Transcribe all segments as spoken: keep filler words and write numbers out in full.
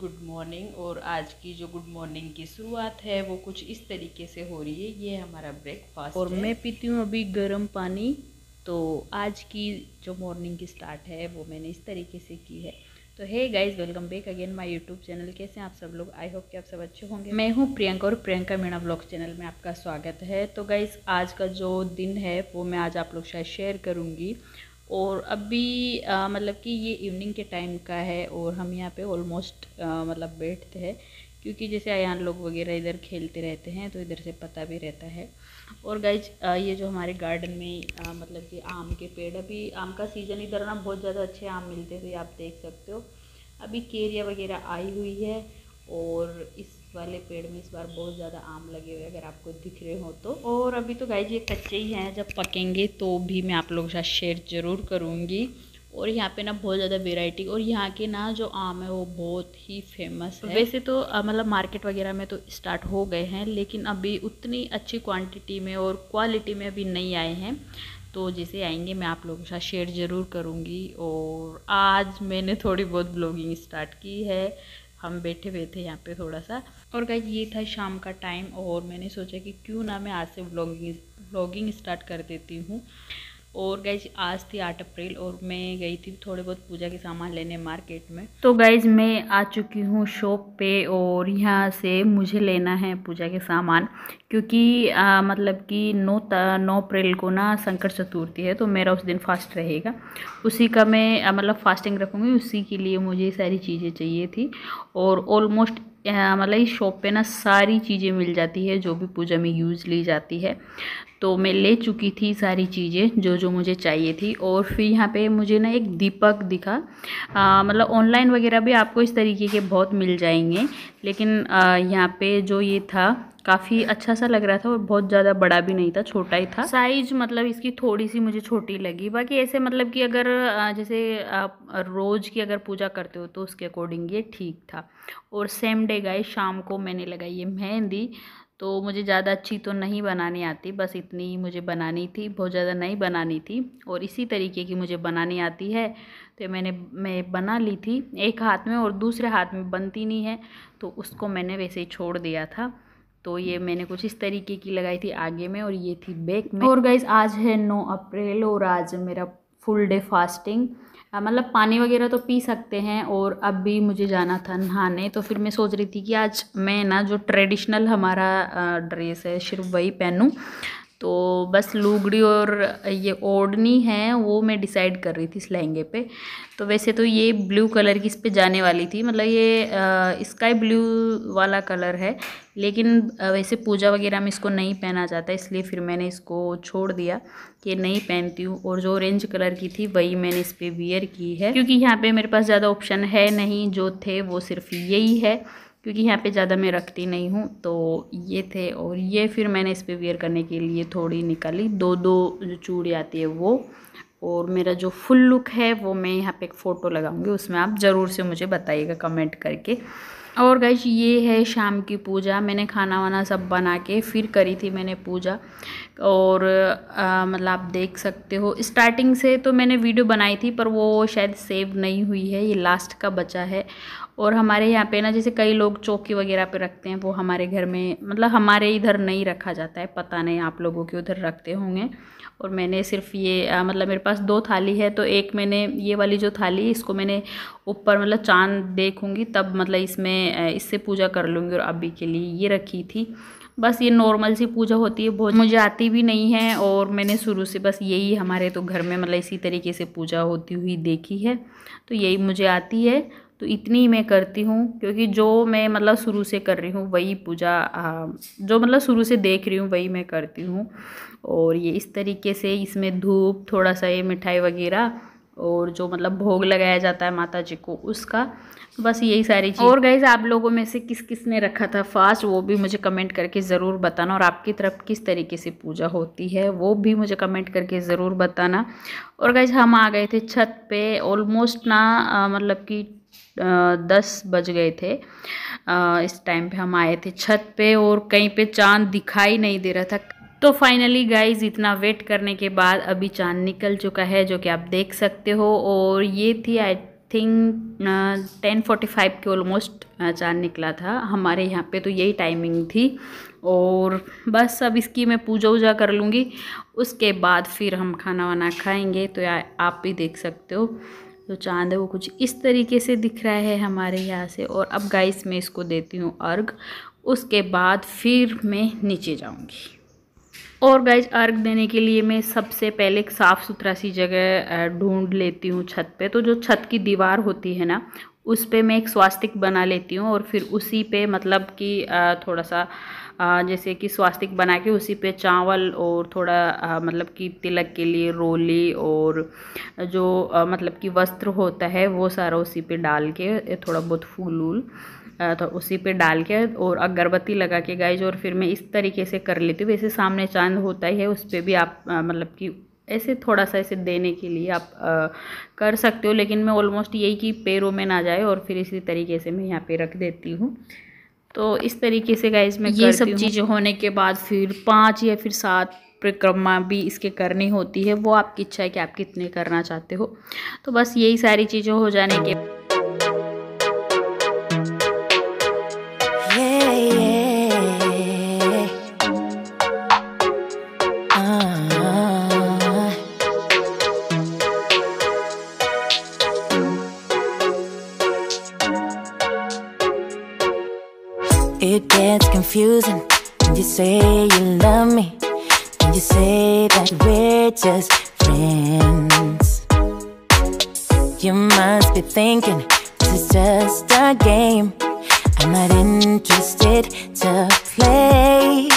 Good morning. और आज की जो गुड मॉर्निंग की शुरुआत है वो कुछ इस तरीके से हो रही है। ये हमारा ब्रेकफास्ट और मैं पीती हूँ अभी गर्म पानी। तो आज की जो मॉर्निंग की स्टार्ट है वो मैंने इस तरीके से की है। तो hey guys, welcome back again my YouTube channel. कैसे हैं आप सब लोग? आई होप कि आप सब अच्छे होंगे। मैं हूं प्रियंका और प्रियंका मीणा व्लॉग चैनल में आपका स्वागत है। तो गाइस, आज का जो दिन है वो मैं आज आप लोग शायद शेयर करूंगी। और अभी आ, मतलब कि ये इवनिंग के टाइम का है और हम यहाँ पे ऑलमोस्ट मतलब बैठते हैं, क्योंकि जैसे अयान लोग वगैरह इधर खेलते रहते हैं तो इधर से पता भी रहता है। और गाइज ये जो हमारे गार्डन में आ, मतलब कि आम के पेड़, अभी आम का सीज़न इधर ना बहुत ज़्यादा अच्छे आम मिलते हैं, तो ये आप देख सकते हो। अभी केरिया वगैरह आई हुई है और इस वाले पेड़ में इस बार बहुत ज़्यादा आम लगे हुए अगर आपको दिख रहे हो तो। और अभी तो गाइज ये कच्चे ही हैं, जब पकेंगे तो भी मैं आप लोगों के साथ शेयर ज़रूर करूँगी। और यहाँ पे ना बहुत ज़्यादा वेराइटी, और यहाँ के ना जो आम है वो बहुत ही फेमस है। वैसे तो मतलब मार्केट वगैरह में तो स्टार्ट हो गए हैं, लेकिन अभी उतनी अच्छी क्वांटिटी में और क्वालिटी में अभी नहीं आए हैं। तो जैसे आएंगे मैं आप लोगों के साथ शेयर ज़रूर करूँगी। और आज मैंने थोड़ी बहुत ब्लॉगिंग स्टार्ट की है, हम बैठे हुए थे यहाँ पे थोड़ा सा। और गाइस ये था शाम का टाइम, और मैंने सोचा कि क्यों ना मैं आज से ब्लॉगिंग ब्लॉगिंग स्टार्ट कर देती हूँ। और गाइज आज थी आठ अप्रैल और मैं गई थी थोड़े बहुत पूजा के सामान लेने मार्केट में। तो गाइज मैं आ चुकी हूँ शॉप पे, और यहाँ से मुझे लेना है पूजा के सामान, क्योंकि आ, मतलब कि नौ नौ अप्रैल को ना संकट चतुर्थी है, तो मेरा उस दिन फास्ट रहेगा। उसी का मैं आ, मतलब फास्टिंग रखूँगी, उसी के लिए मुझे सारी चीज़ें चाहिए थी। और ऑलमोस्ट मतलब इस शॉप पे ना सारी चीज़ें मिल जाती है जो भी पूजा में यूज़ ली जाती है। तो मैं ले चुकी थी सारी चीज़ें जो जो मुझे चाहिए थी। और फिर यहाँ पे मुझे ना एक दीपक दिखा, मतलब ऑनलाइन वगैरह भी आपको इस तरीके के बहुत मिल जाएंगे, लेकिन आ, यहाँ पे जो ये था काफ़ी अच्छा सा लग रहा था और बहुत ज़्यादा बड़ा भी नहीं था, छोटा ही था साइज। मतलब इसकी थोड़ी सी मुझे छोटी लगी। बाकी ऐसे मतलब कि अगर जैसे आप रोज़ की अगर पूजा करते हो तो उसके अकॉर्डिंग ये ठीक था। और सेम डे गए शाम को मैंने लगाई ये मेहंदी। तो मुझे ज़्यादा अच्छी तो नहीं बनानी आती, बस इतनी ही मुझे बनानी थी, बहुत ज़्यादा नहीं बनानी थी। और इसी तरीके की मुझे बनानी आती है, तो मैंने मैं बना ली थी एक हाथ में और दूसरे हाथ में बनती नहीं है, तो उसको मैंने वैसे ही छोड़ दिया था। तो ये मैंने कुछ इस तरीके की लगाई थी आगे में और ये थी बैक में। और गाइस आज है नौ अप्रैल और आज मेरा फुल डे फास्टिंग, मतलब पानी वगैरह तो पी सकते हैं। और अब भी मुझे जाना था नहाने, तो फिर मैं सोच रही थी कि आज मैं ना जो ट्रेडिशनल हमारा ड्रेस है सिर्फ वही पहनूं। तो बस लूगड़ी और ये ओढ़नी है वो मैं डिसाइड कर रही थी इस लहंगे पे। तो वैसे तो ये ब्लू कलर की इस पे जाने वाली थी, मतलब ये स्काई ब्लू वाला कलर है, लेकिन वैसे पूजा वगैरह में इसको नहीं पहना जाता, इसलिए फिर मैंने इसको छोड़ दिया कि नहीं पहनती हूँ। और जो ऑरेंज कलर की थी वही मैंने इस पर वियर की है, क्योंकि यहाँ पर मेरे पास ज़्यादा ऑप्शन है नहीं, जो थे वो सिर्फ यही है, क्योंकि यहाँ पे ज़्यादा मैं रखती नहीं हूँ। तो ये थे, और ये फिर मैंने इस पर वेयर करने के लिए थोड़ी निकाली, दो दो जो चूड़ी आती है वो। और मेरा जो फुल लुक है वो मैं यहाँ पे एक फ़ोटो लगाऊंगी, उसमें आप ज़रूर से मुझे बताइएगा कमेंट करके। और गाइस ये है शाम की पूजा। मैंने खाना वाना सब बना के फिर करी थी मैंने पूजा। और मतलब आप देख सकते हो स्टार्टिंग से तो मैंने वीडियो बनाई थी, पर वो शायद सेव नहीं हुई है, ये लास्ट का बचा है। और हमारे यहाँ पे ना जैसे कई लोग चौकी वगैरह पे रखते हैं, वो हमारे घर में मतलब हमारे इधर नहीं रखा जाता है, पता नहीं आप लोगों के उधर रखते होंगे। और मैंने सिर्फ ये आ, मतलब मेरे पास दो थाली है, तो एक मैंने ये वाली जो थाली इसको मैंने ऊपर मतलब चाँद देखूँगी तब मतलब इसमें इससे पूजा कर लूँगी, और अभी के लिए ये रखी थी। बस ये नॉर्मल सी पूजा होती है, बहुत मुझे आती भी नहीं है, और मैंने शुरू से बस यही हमारे तो घर में मतलब इसी तरीके से पूजा होती हुई देखी है, तो यही मुझे आती है। तो इतनी मैं करती हूँ, क्योंकि जो मैं मतलब शुरू से कर रही हूँ वही पूजा जो मतलब शुरू से देख रही हूँ वही मैं करती हूँ। और ये इस तरीके से इसमें धूप, थोड़ा सा ये मिठाई वगैरह, और जो मतलब भोग लगाया जाता है माता जी को उसका, बस यही सारी चीज़। और गाइस आप लोगों में से किस किस ने रखा था फास्ट, वो भी मुझे कमेंट करके ज़रूर बताना। और आपकी तरफ किस तरीके से पूजा होती है वो भी मुझे कमेंट करके ज़रूर बताना। और गाइस हम आ गए थे छत पे, ऑलमोस्ट ना मतलब कि दस बज गए थे इस टाइम पे हम आए थे छत पे, और कहीं पे चाँद दिखाई नहीं दे रहा था। तो फाइनली गाइज इतना वेट करने के बाद अभी चाँद निकल चुका है, जो कि आप देख सकते हो। और ये थी I think ten forty five के ऑलमोस्ट चाँद निकला था हमारे यहाँ पे, तो यही टाइमिंग थी। और बस अब इसकी मैं पूजा वूजा कर लूँगी, उसके बाद फिर हम खाना वाना खाएंगे। तो यार आप भी देख सकते हो जो तो चाँद है वो कुछ इस तरीके से दिख रहा है हमारे यहाँ से। और अब गाइस मैं इसको देती हूँ अर्घ, उसके बाद फिर मैं नीचे जाऊँगी। और गाइस अर्घ देने के लिए मैं सबसे पहले एक साफ़ सुथरा सी जगह ढूंढ लेती हूँ छत पे। तो जो छत की दीवार होती है ना उस पे मैं एक स्वास्तिक बना लेती हूँ, और फिर उसी पे मतलब कि थोड़ा सा जैसे कि स्वास्तिक बना के उसी पे चावल और थोड़ा मतलब कि तिलक के लिए रोली और जो मतलब कि वस्त्र होता है वो सारा उसी पे डाल के, थोड़ा बहुत फूल वूल तो उसी पे डाल के और अगरबत्ती लगा के गाइज, और फिर मैं इस तरीके से कर लेती हूँ। वैसे सामने चांद होता ही है उस पर भी आप मतलब कि ऐसे थोड़ा सा ऐसे देने के लिए आप आ, कर सकते हो, लेकिन मैं ऑलमोस्ट यही कि पैरों में ना जाए, और फिर इसी तरीके से मैं यहाँ पे रख देती हूँ। तो इस तरीके से गाइज मैं ये सब चीज़ें होने के बाद फिर पाँच या फिर सात परिक्रमा भी इसके करनी होती है, वो आपकी इच्छा है कि आप कितने करना चाहते हो। तो बस यही सारी चीज़ें हो जाने के It gets confusing when you say you love me, when you say that we're just friends. You must be thinking this is just a game. I'm not interested to play.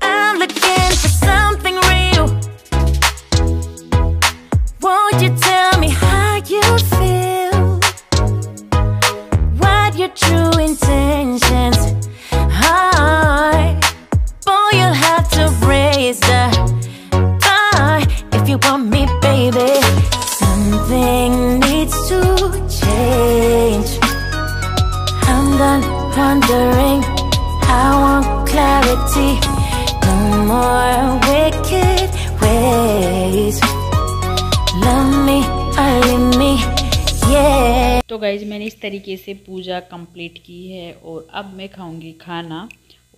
I'm looking for something real. Won't you tell me how you feel? What your true intentions? If you want me, baby, something needs to change. I'm done wondering. I want clarity. No more wicked ways. Love me, early me, yeah. तो guys मैंने इस तरीके से पूजा complete की है, और अब मैं खाऊंगी खाना,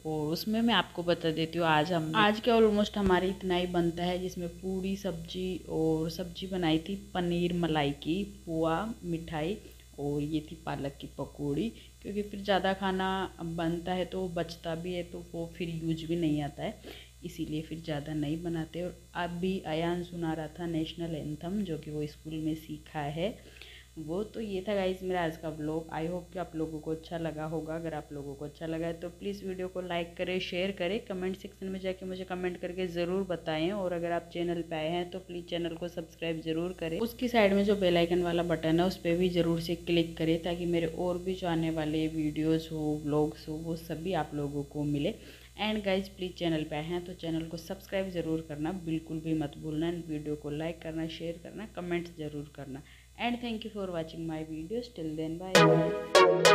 और उसमें मैं आपको बता देती हूँ आज हम आज के ऑलमोस्ट हमारे इतना ही बनता है, जिसमें पूरी सब्जी और सब्जी बनाई थी पनीर मलाई की, पोहा, मिठाई, और ये थी पालक की पकौड़ी। क्योंकि फिर ज़्यादा खाना बनता है तो बचता भी है, तो वो फिर यूज भी नहीं आता है, इसीलिए फिर ज़्यादा नहीं बनाते। और अब भी अयान सुना रहा था नेशनल एंथम, जो कि वो स्कूल में सीखा है वो। तो ये था गाइज मेरा आज का व्लॉग। आई होप कि आप लोगों को अच्छा लगा होगा। अगर आप लोगों को अच्छा लगा है तो प्लीज़ वीडियो को लाइक करें, शेयर करें, कमेंट सेक्शन में जाके मुझे कमेंट करके ज़रूर बताएं। और अगर आप चैनल पे आए हैं तो प्लीज़ चैनल को सब्सक्राइब ज़रूर करें। उसकी साइड में जो बेल आइकन वाला बटन है उस पर भी ज़रूर से क्लिक करें, ताकि मेरे और भी जो आने वाले वीडियोज़ हो, व्लॉग्स हो, वो सभी आप लोगों को मिले। एंड गाइज प्लीज़ चैनल पे आए हैं तो चैनल को सब्सक्राइब ज़रूर करना, बिल्कुल भी मत भूलना। वीडियो को लाइक करना, शेयर करना, कमेंट्स ज़रूर करना। And thank you for watching my videos. Till then, bye.